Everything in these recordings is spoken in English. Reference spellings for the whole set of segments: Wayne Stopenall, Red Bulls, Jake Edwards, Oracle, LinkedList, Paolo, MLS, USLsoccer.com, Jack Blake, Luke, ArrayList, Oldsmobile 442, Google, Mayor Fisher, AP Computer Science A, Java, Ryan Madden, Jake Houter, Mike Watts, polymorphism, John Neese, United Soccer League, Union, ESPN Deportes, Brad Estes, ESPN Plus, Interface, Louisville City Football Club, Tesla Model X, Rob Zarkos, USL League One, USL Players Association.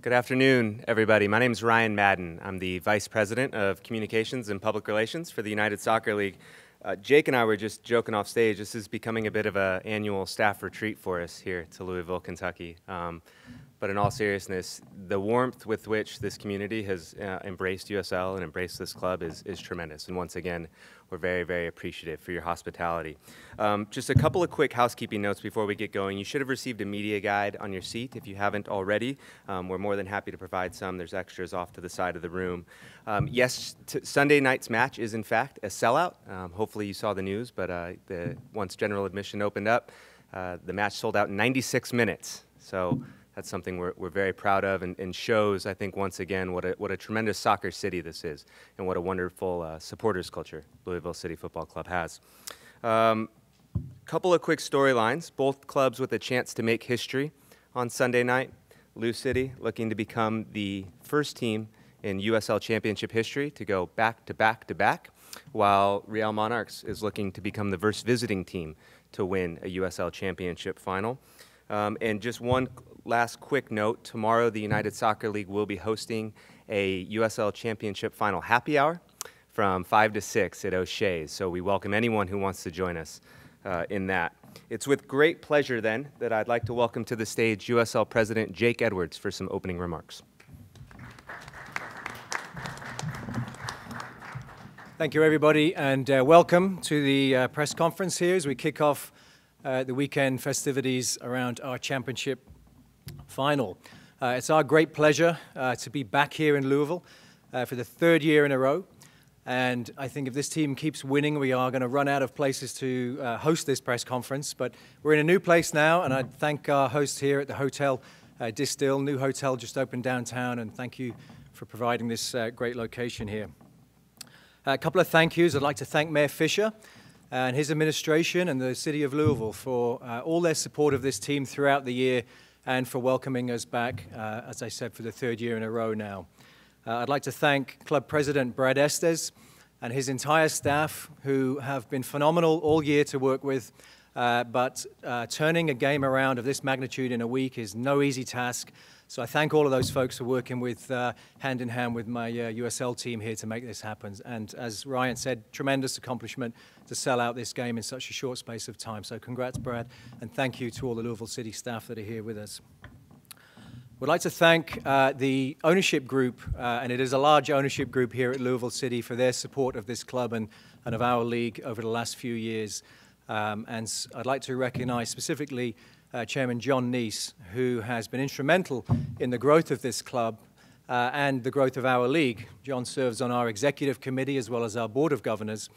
Good afternoon, everybody. My name is Ryan Madden. I'm the Vice President of Communications and Public Relations for the United Soccer League. Jake and I were just joking off stage. This is becoming a bit of an annual staff retreat for us here to Louisville, Kentucky. But in all seriousness, the warmth with which this community has embraced USL and embraced this club is tremendous. And once again, we're very, very appreciative for your hospitality. Just a couple of quick housekeeping notes before we get going. You should have received a media guide on your seat if you haven't already. We're more than happy to provide some. There's extras off to the side of the room. Yes, Sunday night's match is in fact a sellout. Hopefully you saw the news, but once general admission opened up, the match sold out in 96 minutes. So that's something we're very proud of, and shows, I think, once again, what a tremendous soccer city this is, and what a wonderful supporters culture Louisville City Football Club has. Couple of quick storylines, both clubs with a chance to make history on Sunday night. Lou City looking to become the first team in USL Championship history to go back to back to back, while Real Monarchs is looking to become the first visiting team to win a USL Championship final. And just one last quick note, tomorrow the United Soccer League will be hosting a USL Championship Final Happy Hour from 5 to 6 at O'Shea's, so we welcome anyone who wants to join us in that. It's with great pleasure then that I'd like to welcome to the stage USL President Jake Edwards for some opening remarks. Thank you everybody, and welcome to the press conference here as we kick off the weekend festivities around our championship final. It's our great pleasure to be back here in Louisville for the third year in a row. And I think if this team keeps winning, we are going to run out of places to host this press conference. But we're in a new place now, and I thank our hosts here at the Hotel Distille, new hotel just opened downtown, and thank you for providing this great location here. A couple of thank yous. I'd like to thank Mayor Fisher and his administration and the City of Louisville for all their support of this team throughout the year and for welcoming us back, as I said, for the third year in a row now. I'd like to thank Club President Brad Estes and his entire staff who have been phenomenal all year to work with, but turning a game around of this magnitude in a week is no easy task. So I thank all of those folks who are working with, hand in hand with my USL team here to make this happen. And as Ryan said, tremendous accomplishment to sell out this game in such a short space of time. So congrats, Brad, and thank you to all the Louisville City staff that are here with us. We'd like to thank the ownership group, and it is a large ownership group here at Louisville City, for their support of this club and of our league over the last few years. And I'd like to recognize specifically Chairman John Neese, who has been instrumental in the growth of this club and the growth of our league. John serves on our executive committee as well as our board of governors,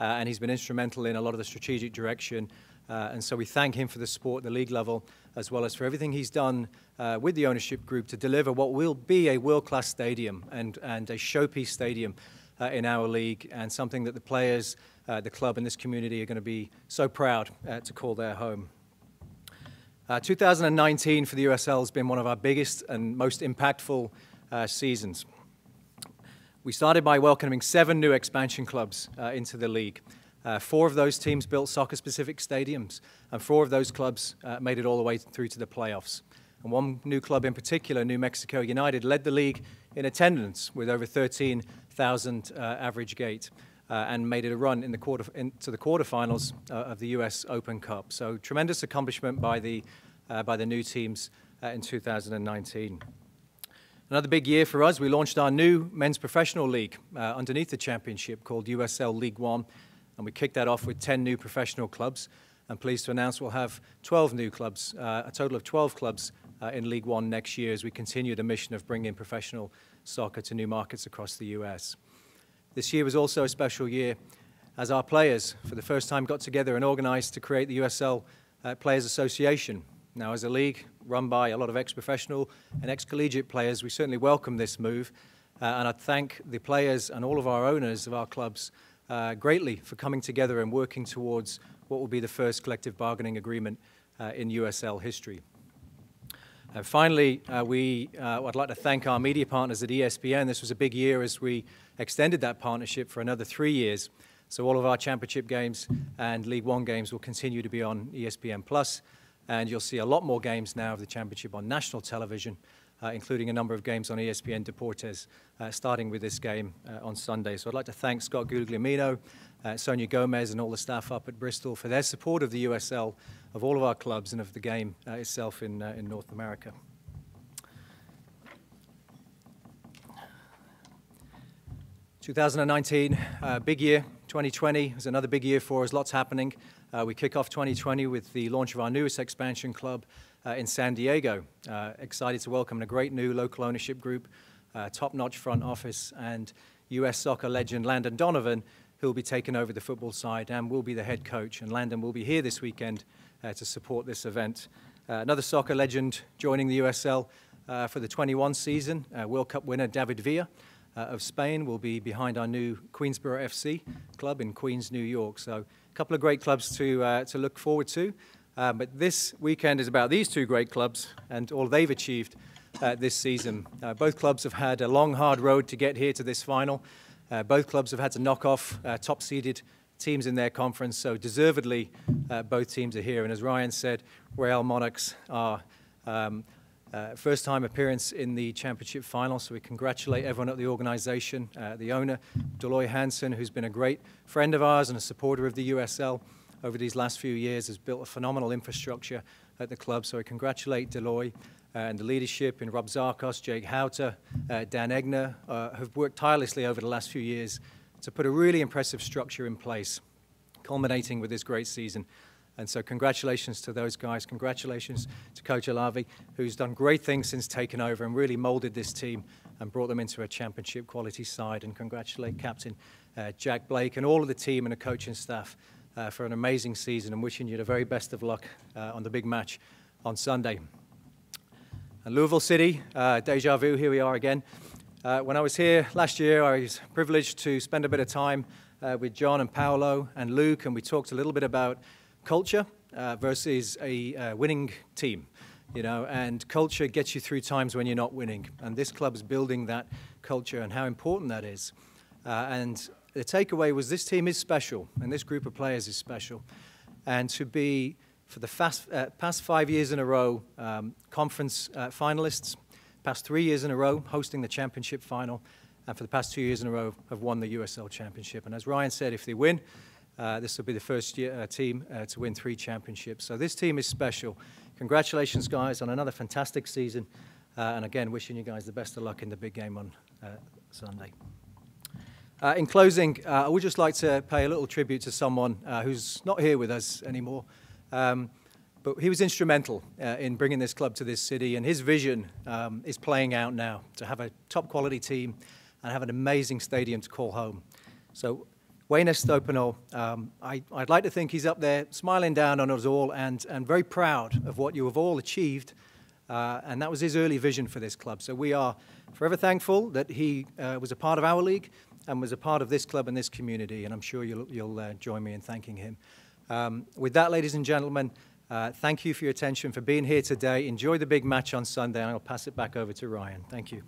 and he's been instrumental in a lot of the strategic direction. And so we thank him for the support at the league level, as well as for everything he's done with the ownership group to deliver what will be a world-class stadium and a showpiece stadium in our league, and something that the players, the club and this community are going to be so proud to call their home. 2019 for the USL has been one of our biggest and most impactful seasons. We started by welcoming 7 new expansion clubs into the league. 4 of those teams built soccer-specific stadiums, and 4 of those clubs made it all the way through to the playoffs. And one new club in particular, New Mexico United, led the league in attendance with over 13,000 average gate, and made it a run in the quarterfinals of the US Open Cup. So tremendous accomplishment by the new teams in 2019. Another big year for us, we launched our new men's professional league underneath the championship called USL League One, and we kicked that off with 10 new professional clubs. I'm pleased to announce we'll have 12 new clubs, a total of 12 clubs in League One next year as we continue the mission of bringing professional soccer to new markets across the US. This year was also a special year as our players, for the first time, got together and organized to create the USL Players Association. Now, as a league run by a lot of ex-professional and ex-collegiate players, we certainly welcome this move, and I thank the players and all of our owners of our clubs greatly for coming together and working towards what will be the first collective bargaining agreement in USL history. And finally, I'd like to thank our media partners at ESPN. This was a big year as we extended that partnership for another 3 years. So all of our championship games and League One games will continue to be on ESPN Plus, and you'll see a lot more games now of the championship on national television including a number of games on ESPN Deportes, starting with this game on Sunday. So I'd like to thank Scott Guglielmino, Sonia Gomez, and all the staff up at Bristol for their support of the USL, of all of our clubs, and of the game itself in North America. ...2019, big year. 2020 is another big year for us, lots happening. We kick off 2020 with the launch of our newest expansion club in San Diego. Excited to welcome a great new local ownership group, top-notch front office, and US soccer legend Landon Donovan, who'll be taking over the football side and will be the head coach. And Landon will be here this weekend to support this event. Another soccer legend joining the USL for the 21 season, World Cup winner David Villa of Spain will be behind our new Queensboro FC club in Queens, New York. So a couple of great clubs to look forward to. But this weekend is about these two great clubs and all they've achieved this season. Both clubs have had a long, hard road to get here to this final. Both clubs have had to knock off top-seeded teams in their conference. So deservedly, both teams are here. And as Ryan said, Real Monarchs are... first-time appearance in the championship final, so we congratulate everyone at the organization, the owner, Deloy Hansen, who's been a great friend of ours and a supporter of the USL over these last few years, has built a phenomenal infrastructure at the club. So I congratulate Deloy and the leadership, and Rob Zarkos, Jake Houter, Dan Egner, have worked tirelessly over the last few years to put a really impressive structure in place, culminating with this great season. And so congratulations to those guys. Congratulations to Coach Olave, who's done great things since taking over and really molded this team and brought them into a championship quality side. And congratulate Captain Jack Blake and all of the team and the coaching staff for an amazing season, and wishing you the very best of luck on the big match on Sunday. And Louisville City, deja vu, here we are again. When I was here last year, I was privileged to spend a bit of time with John and Paolo and Luke, and we talked a little bit about culture versus a winning team, you know, and culture gets you through times when you're not winning. And this club's building that culture and how important that is. And the takeaway was this team is special, and this group of players is special. And to be, for the past 5 years in a row, conference finalists, past 3 years in a row, hosting the championship final, and for the past 2 years in a row, have won the USL Championship. And as Ryan said, if they win, this will be the first team to win 3 championships. So this team is special. Congratulations, guys, on another fantastic season. And again, wishing you guys the best of luck in the big game on Sunday. In closing, I would just like to pay a little tribute to someone who's not here with us anymore. But he was instrumental in bringing this club to this city. And his vision is playing out now, to have a top-quality team and have an amazing stadium to call home. So Wayne Stopenall, I'd like to think he's up there smiling down on us all and very proud of what you have all achieved. And that was his early vision for this club. So we are forever thankful that he was a part of our league and was a part of this club and this community. And I'm sure you'll join me in thanking him. With that, ladies and gentlemen, thank you for your attention, for being here today. Enjoy the big match on Sunday, and I'll pass it back over to Ryan. Thank you.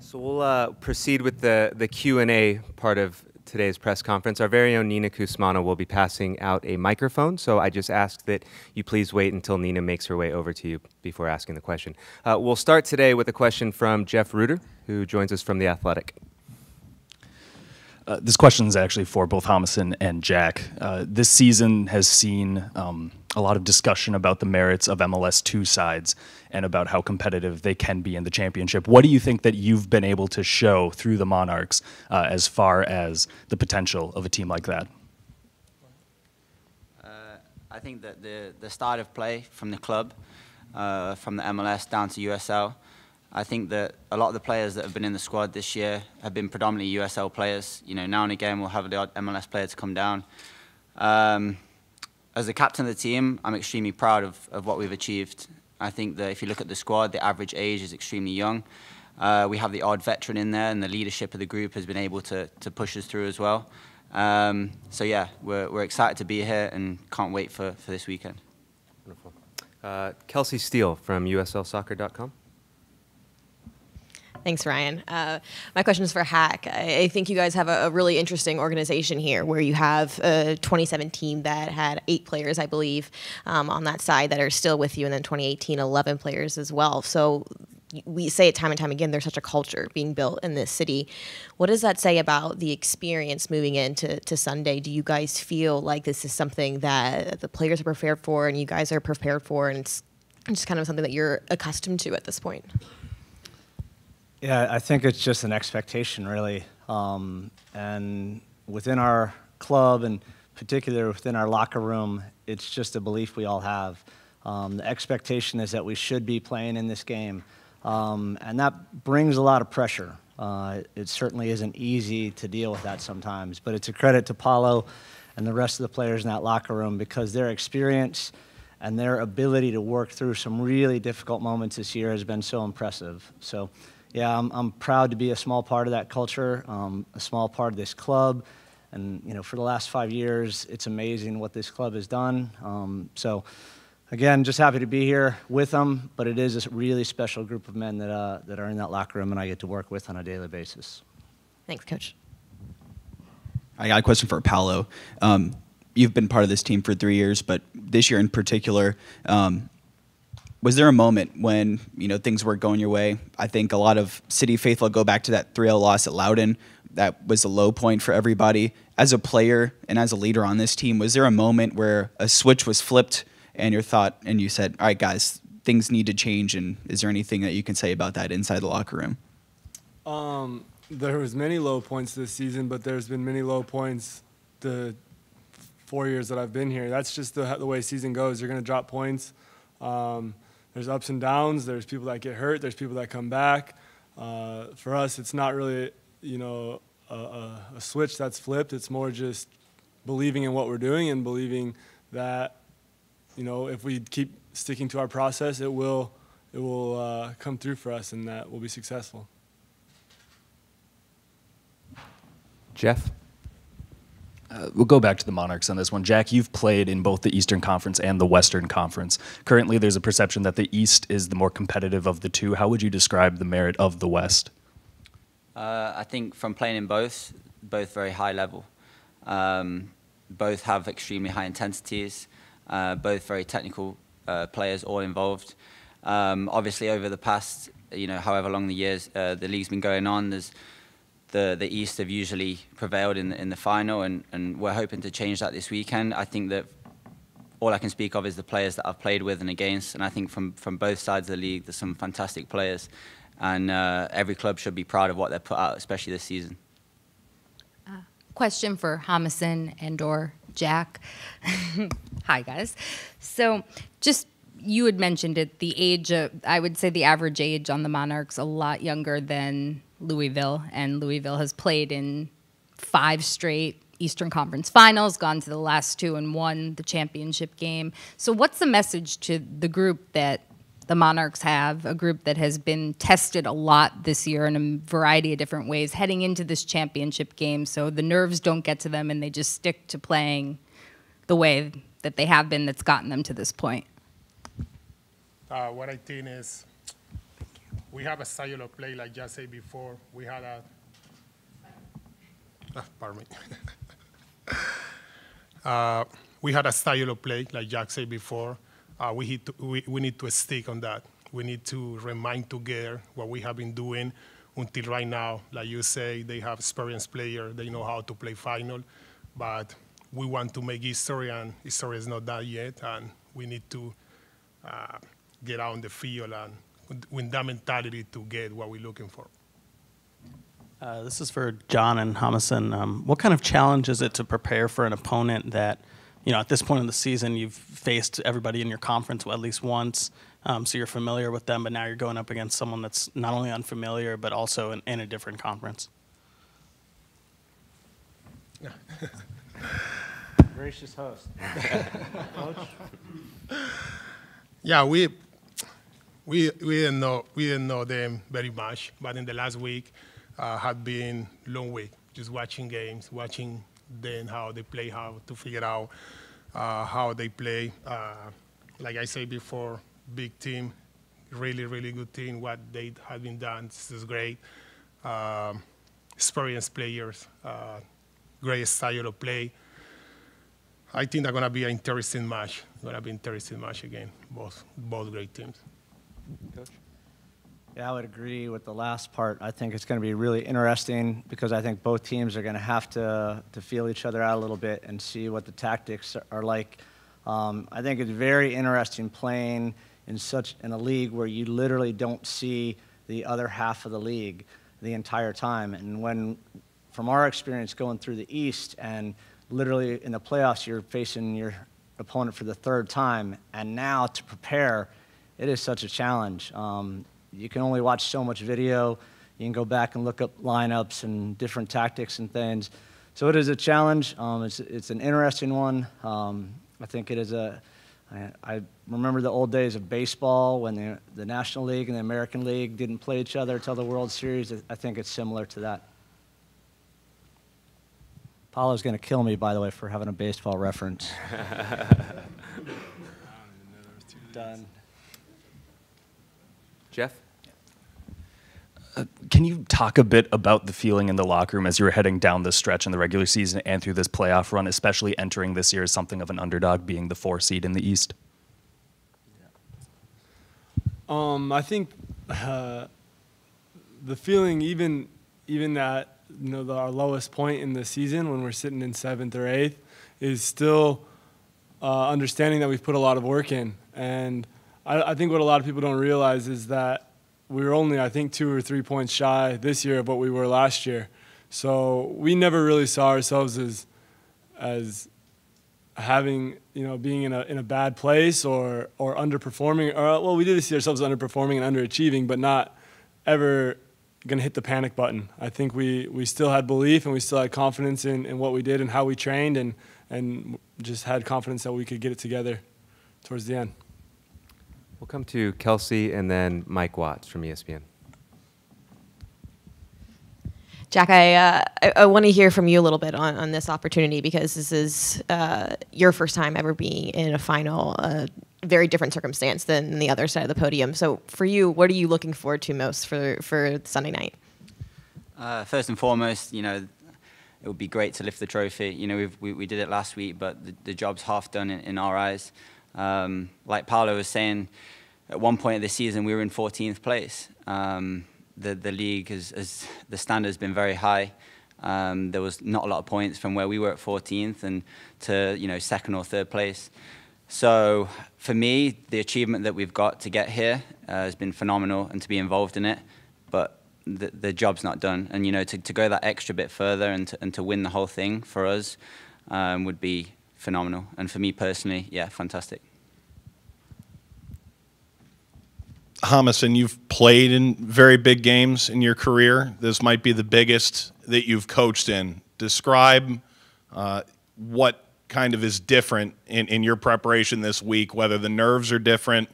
So we'll proceed with the Q&A part of today's press conference. Our very own Nina Kusmano will be passing out a microphone, so I just ask that you please wait until Nina makes her way over to you before asking the question. We'll start today with a question from Jeff Reuter, who joins us from The Athletic. This question is actually for both Jamison and Jack. This season has seen a lot of discussion about the merits of MLS 2 sides and about how competitive they can be in the championship. What do you think that you've been able to show through the Monarchs as far as the potential of a team like that? I think that the style of play from the club, from the MLS down to USL, I think that a lot of the players that have been in the squad this year have been predominantly USL players. You know, now and again we'll have the odd MLS player to come down. As the captain of the team, I'm extremely proud of what we've achieved. I think that if you look at the squad, the average age is extremely young. We have the odd veteran in there, and the leadership of the group has been able to push us through as well. So yeah, we're excited to be here and can't wait for this weekend. Wonderful. Kelsey Steele from USLsoccer.com. Thanks, Ryan. My question is for Hack. I think you guys have a really interesting organization here where you have a 2017 team that had 8 players, I believe, on that side that are still with you, and then 2018, 11 players as well. So we say it time and time again, there's such a culture being built in this city. What does that say about the experience moving into Sunday? Do you guys feel like this is something that the players are prepared for and you guys are prepared for, and it's just kind of something that you're accustomed to at this point? Yeah, I think it's just an expectation, really. And within our club, and particularly within our locker room, it's just a belief we all have. The expectation is that we should be playing in this game. And that brings a lot of pressure. It certainly isn't easy to deal with that sometimes, but it's a credit to Paolo and the rest of the players in that locker room, because their experience and their ability to work through some really difficult moments this year has been so impressive. So yeah, I'm proud to be a small part of that culture, a small part of this club. And you know, for the last 5 years, it's amazing what this club has done. So again, just happy to be here with them, but it is a really special group of men that are in that locker room and I get to work with on a daily basis. Thanks, Coach. I got a question for Paolo. You've been part of this team for 3 years, but this year in particular, was there a moment when, you know, things weren't going your way? I think a lot of City faithful go back to that 3-0 loss at Loudoun. That was a low point for everybody. As a player and as a leader on this team, was there a moment where a switch was flipped and you said, all right, guys, things need to change? And is there anything that you can say about that inside the locker room? There was many low points this season, but there's been many low points the 4 years that I've been here. That's just the way season goes. You're going to drop points. There's ups and downs. There's people that get hurt. There's people that come back. For us, it's not really, you know, a switch that's flipped. It's more just believing in what we're doing and believing that, you know, if we keep sticking to our process, it will come through for us, and that we'll be successful. Jeff? We'll go back to the Monarchs on this one. Jack, you've played in both the Eastern Conference and the Western Conference. Currently, there's a perception that the East is the more competitive of the two. How would you describe the merit of the West? I think from playing in both very high level. Both have extremely high intensities. Both very technical players, all involved. Obviously, over the past, you know, however long the years the league's been going on, there's the East have usually prevailed in the final, and we're hoping to change that this weekend. I think that all I can speak of is the players that I've played with and against, and I think from both sides of the league, there's some fantastic players, and every club should be proud of what they put out, especially this season. Question for Jamison and/or Jack. Hi, guys. So just, you had mentioned it, the age of, I would say the average age on the Monarchs a lot younger than Louisville, and Louisville has played in 5 straight Eastern Conference finals, gone to the last 2 and won the championship game. So what's the message to the group that the Monarchs have, a group that has been tested a lot this year in a variety of different ways, heading into this championship game, so the nerves don't get to them and they just stick to playing the way that they have been, that's gotten them to this point? What I think is we have a style of play, like Jack said before. We had a we had a style of play, like Jack said before. We need to stick on that. We need to remind together what we have been doing until right now. Like you say, they have experienced players. They know how to play final. But we want to make history, and history is not done yet. And we need to get out on the field and with that mentality to get what we're looking for. This is for John and Jamison. What kind of challenge is it to prepare for an opponent that, you know, at this point in the season, you've faced everybody in your conference at least once, so you're familiar with them, but now you're going up against someone that's not only unfamiliar, but also in a different conference? Gracious host. Yeah, we didn't know them very much, but in the last week had been long week, just watching games, watching then how they play, how to figure out how they play. Like I said before, big team, really, really good team. What they had been done, this is great. Experienced players, great style of play. I think they're going to be an interesting match. Going to be an interesting match again, both great teams. Coach? Yeah, I would agree with the last part. I think it's going to be really interesting because I think both teams are going to have to feel each other out a little bit and see what the tactics are like. I think it's very interesting playing in a league where you literally don't see the other half of the league the entire time. And when, from our experience going through the East and literally in the playoffs, you're facing your opponent for the third time. And now to prepare, it is such a challenge. You can only watch so much video. You can go back and look up lineups and different tactics and things. So it is a challenge. It's an interesting one. I think it is I remember the old days of baseball when the National League and the American League didn't play each other until the World Series. I think it's similar to that. Paolo's going to kill me, by the way, for having a baseball reference. Done. Jeff? Can you talk a bit about the feeling in the locker room as you were heading down this stretch in the regular season and through this playoff run, especially entering this year as something of an underdog, being the 4 seed in the East? I think the feeling, even at our lowest point in the season when we're sitting in 7th or 8th, is still understanding that we've put a lot of work in. And I think what a lot of people don't realize is that we were only, I think, 2 or 3 points shy this year of what we were last year. So we never really saw ourselves as having, being in a bad place or underperforming. Or, well, we did see ourselves underperforming and underachieving, but not ever going to hit the panic button. I think we still had belief and we still had confidence in what we did and how we trained and just had confidence that we could get it together towards the end. We'll come to Kelsey and then Mike Watts from ESPN. Jack, I want to hear from you a little bit on this opportunity, because this is your first time ever being in a final, very different circumstance than the other side of the podium. So for you, what are you looking forward to most for Sunday night? First and foremost, it would be great to lift the trophy. We did it last week, but the job's half done in our eyes. Like Paolo was saying, at one point of the season we were in 14th place. The league, the standard's been very high. There was not a lot of points from where we were at 14th and to 2nd or 3rd place. So for me, the achievement that we've got to get here has been phenomenal, and to be involved in it. But the job's not done, and to go that extra bit further and to win the whole thing for us would be phenomenal. And for me personally, yeah, fantastic. Jamison, you've played in very big games in your career. This might be the biggest that you've coached in. Describe what kind of is different in your preparation this week, whether the nerves are different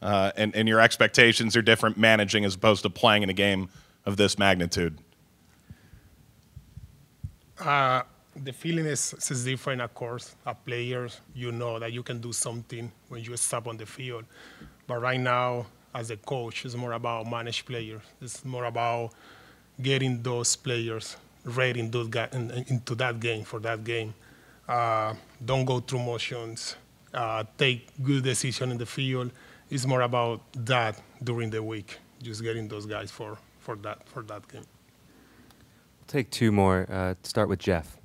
and your expectations are different managing as opposed to playing in a game of this magnitude. The feeling is different, of course. As players, you know that you can do something when you step on the field. But right now, as a coach, it's more about manage players. It's more about getting those players ready into that game, for that game. Don't go through motions. Take good decisions in the field. It's more about that during the week, just getting those guys for that game. Take 2 more. Start with Jeff.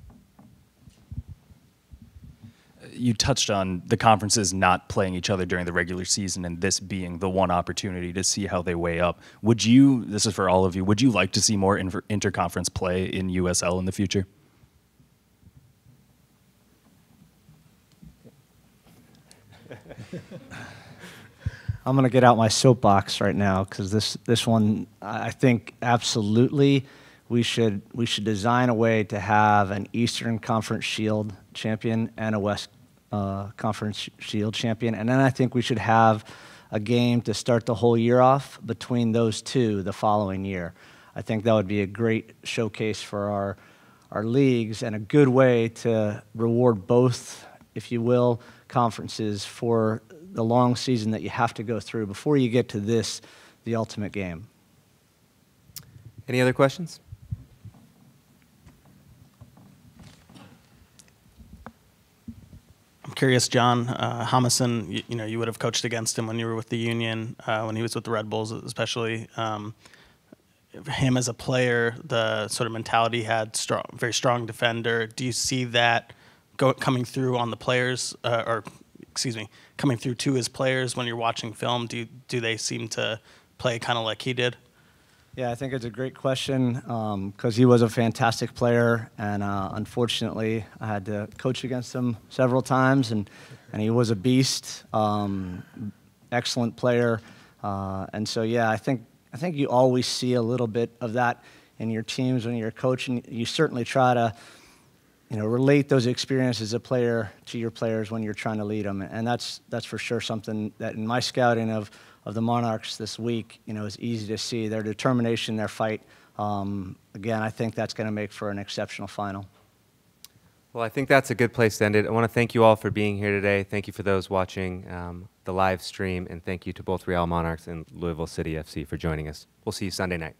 You touched on the conferences not playing each other during the regular season and this being the one opportunity to see how they weigh up. Would you, this is for all of you, would you like to see more interconference play in USL in the future? I'm going to get out my soapbox right now, because this one, I think absolutely we should design a way to have an Eastern Conference Shield champion and a West Conference Shield champion. And then I think we should have a game to start the whole year off between those two the following year. I think that would be a great showcase for our leagues and a good way to reward both, if you will, conferences for the long season that you have to go through before you get to this, the ultimate game. Any other questions? I'm curious, John, Homison, you know, you would have coached against him when you were with the Union, when he was with the Red Bulls especially. Him as a player, the sort of mentality he had, strong, very strong defender. Do you see that coming through on the players, or excuse me, coming through to his players when you're watching film? Do they seem to play kind of like he did? Yeah, I think it's a great question because he was a fantastic player, and unfortunately, I had to coach against him several times, and he was a beast, excellent player, and so yeah, I think you always see a little bit of that in your teams when you're coaching. You certainly try to, you know, relate those experiences as a player to your players when you're trying to lead them, and that's for sure something that in my scouting of the Monarchs this week, you know, is easy to see their determination, their fight. Again, I think that's going to make for an exceptional final. Well, I think that's a good place to end it. I want to thank you all for being here today. Thank you for those watching the live stream, and thank you to both Real Monarchs and Louisville City FC for joining us. We'll see you Sunday night.